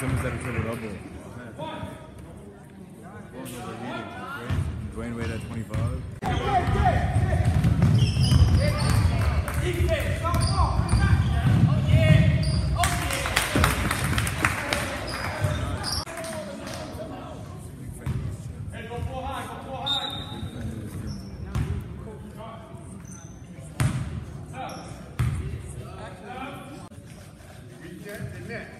Simmons had to triple double. Dwayne Wade at 25. Net.